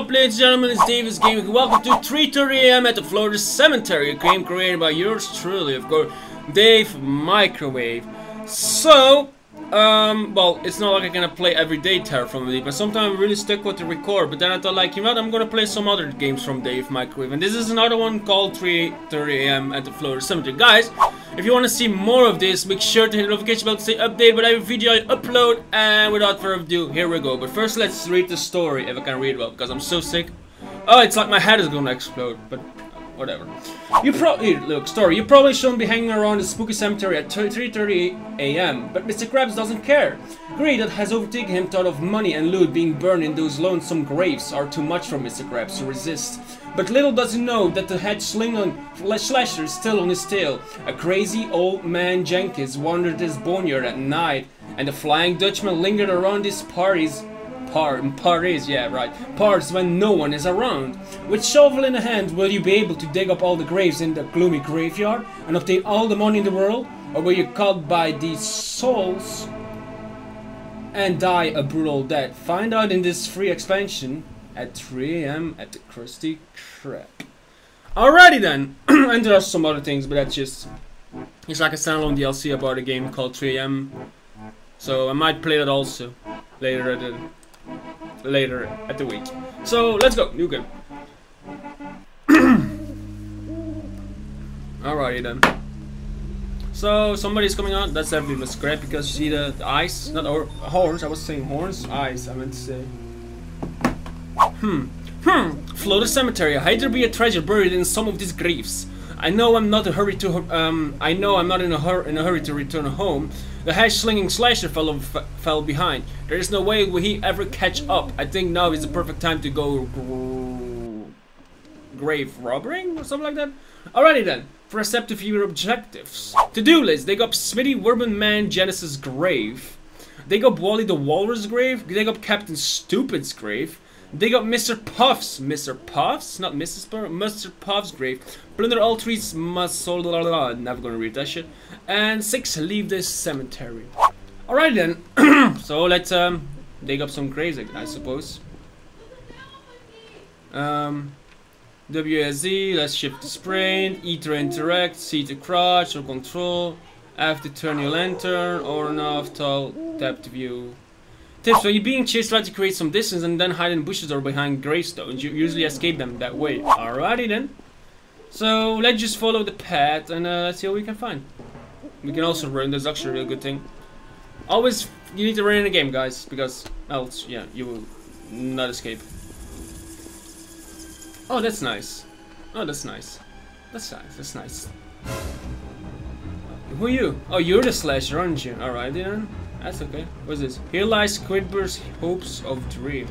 up, ladies and gentlemen, it's Dave's Gaming. Welcome to 3:30 AM at the Floater's Cemetery, a game created by yours truly, of course, Dave Microwave. So, well, it's not like I'm gonna play everyday Terror from the Deep, but sometimes I'm really stuck with the record, but then I thought, like, you know what, I'm gonna play some other games from Dave Microwave, and this is another one called 3:30 AM at the Floater's Cemetery. Guys, if you want to see more of this, make sure to hit the notification bell to stay updated with every video I upload, and without further ado, here we go. But first, let's read the story, if I can read well, because I'm so sick. Oh, it's like my head is gonna explode, but whatever. You probably shouldn't be hanging around the spooky cemetery at 3:30 AM, but Mr. Krabs doesn't care. Greed that has overtaken him, thought of money and loot being burned in those lonesome graves are too much for Mr. Krabs to resist. But little does he know that the head slasher is still on his tail. A crazy old man Jenkins wandered this boneyard at night, and the Flying Dutchman lingered around these parts when no one is around. With shovel in hand, will you be able to dig up all the graves in the gloomy graveyard and obtain all the money in the world? Or will you caught by these souls and die a brutal death? Find out in this free expansion at 3 AM at the Krusty Krab. Alrighty then, and there's some other things, but that's just, it's like a standalone DLC about a game called 3 AM. So I might play that also later at the week. So let's go, new game. Alrighty then. So somebody's coming on. That's definitely Mr. Krab, because you see the eyes, not or horns. I was saying horns, eyes. I meant to say. Floater's Cemetery. I hate there be a treasure buried in some of these graves. I know I'm not in a hurry to return home. The head-slinging slasher fellow fell behind. There is no way will he ever catch up. I think now is the perfect time to go grave robbering or something like that. Alrighty then. First step to view objectives. To-do list. Dig up Smitty Werban Man Genesis' grave. Dig up Wally the Walrus' grave. Dig up Captain Stupid's grave. Dig up Mr. Puffs, not Mrs. Puffs, Mr. Puffs' grave. Plunder all trees, never gonna read that shit. And 6, leave this cemetery. Alright then, so let's dig up some graves, I suppose. WSZ, let's shift to sprint, E to interact, C to crouch or control, F to turn your lantern, or enough tall, tap to view. Tips: when you're being chased, try to create some distance and then hide in bushes or behind gravestones. You usually escape them that way. Alrighty then. So let's just follow the path and see what we can find. We can also run. That's actually a real good thing. Always, you need to run in the game, guys, because else, yeah, you will not escape. Oh, that's nice. Oh, that's nice. That's nice. That's nice. Who are you? Oh, you're the slasher, aren't you? Alrighty then. That's okay. What's this? Here lies Squidbur's hopes of dream.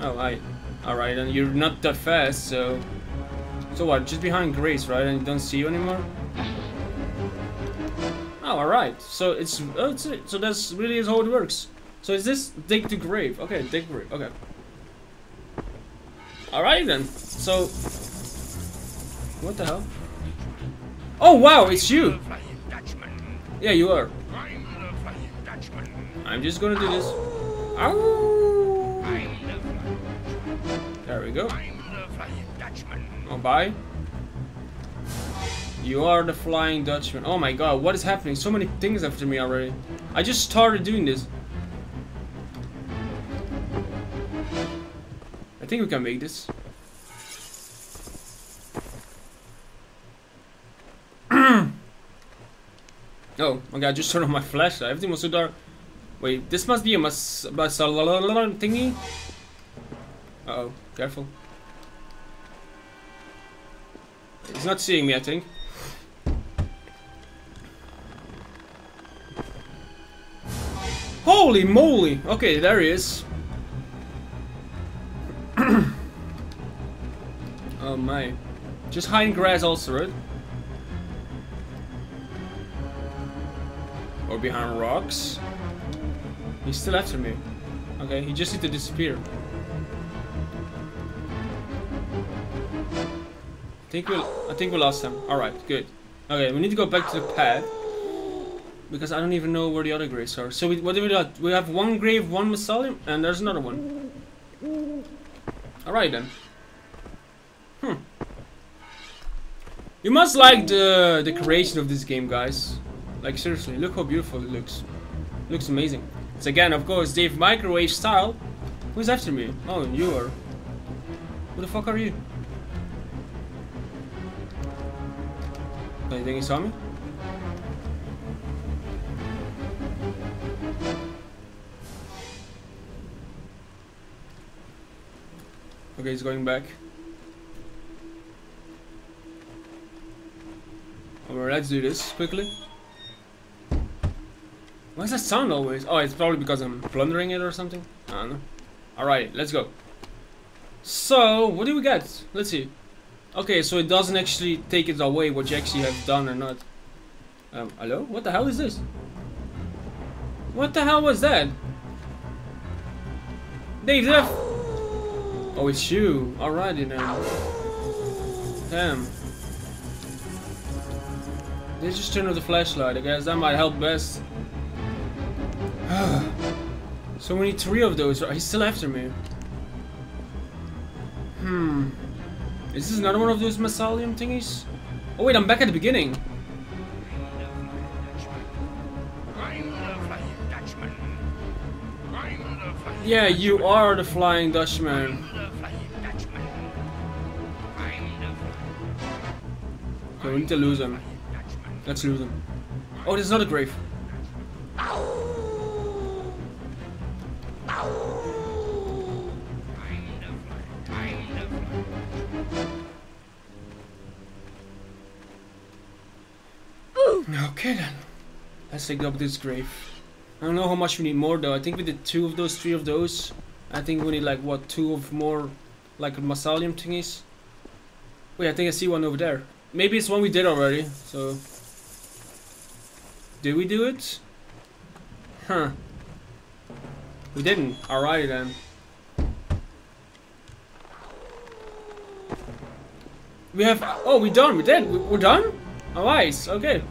Oh, I. Alright, and you're not that fast, so. So what? Just behind Grace, right? And you don't see you anymore? Oh, alright. So it's. Oh, it's it. So that's really is how it works. So is this dig the grave? Okay, dig grave. Okay. Alright then. So. What the hell? Oh, wow, it's you! Yeah, you are. I'm just gonna do this. Ow. There we go. Oh, bye. You are the Flying Dutchman. Oh my god, what is happening? So many things after me already. I just started doing this. I think we can make this. Oh, okay, I just turned on my flashlight. Everything was so dark. Wait, this must be a masalala thingy? Uh-oh, careful. He's not seeing me, I think. Holy moly! Okay, there he is. Oh my. Just hiding grass also, right? Or behind rocks. He's still after me. Okay, he just needs to disappear. I think we lost him. Alright, good. Okay, we need to go back to the path. Because I don't even know where the other graves are. So what do we got? We have one grave, one mausoleum, and there's another one. Alright then. You must like the creation of this game, guys. Like seriously, look how beautiful it looks. Looks amazing. It's again, of course, Dave Microwave style. Who's after me? Oh, you are. Who the fuck are you? I think he saw me. Okay, he's going back. Alright, let's do this quickly. Why does that sound always? Oh, it's probably because I'm plundering it or something. I don't know. Alright, let's go. So, what do we get? Let's see. Okay, so it doesn't actually take it away what you actually have done or not. Hello? What the hell is this? What the hell was that? Dave, did I... Oh, it's you. Alrighty now. Damn. Let's just turn off the flashlight, I guess that might help best. So we need 3 of those. He's still after me. Is this another one of those mycelium thingies? Oh wait, I'm back at the beginning. Yeah, you are the Flying Dutchman. Okay, we need to lose him. Let's lose him. Oh, there's another grave. Okay then. Let's dig up this grave. I don't know how much we need more though. I think we did 2 of those, 3 of those. I think we need like what, 2 of more like mycelium thingies. Wait, I think I see one over there. Maybe it's one we did already, so... Did we do it? Huh. We didn't. Alrighty then. We have... Oh, we're done. We did. We're done? Alright. Okay.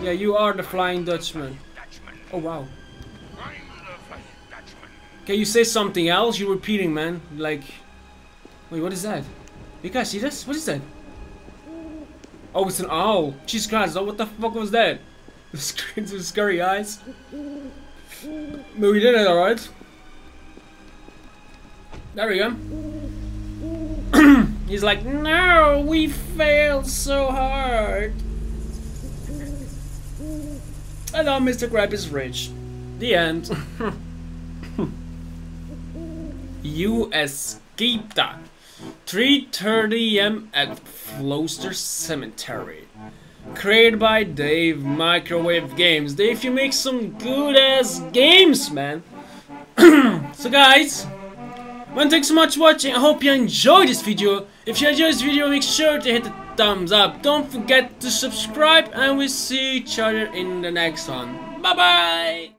Yeah, you are the Flying Dutchman. Oh, wow. Can you say something else? You're repeating, man. Like... Wait, what is that? You guys see this? What is that? Oh, it's an owl. Jesus Christ, what the fuck was that? The screams with scary eyes. But we did it, alright. There we go. He's like, no, we failed so hard. And now Mr. Krab is rich. The end. You escaped that. 3:30 AM at Floater's Cemetery. Created by Dave Microwave Games. Dave, you make some good ass games, man. So guys, man, thanks so much for watching. I hope you enjoyed this video. If you enjoyed this video, make sure to hit the thumbs up. Don't forget to subscribe and we'll see each other in the next one. Bye bye.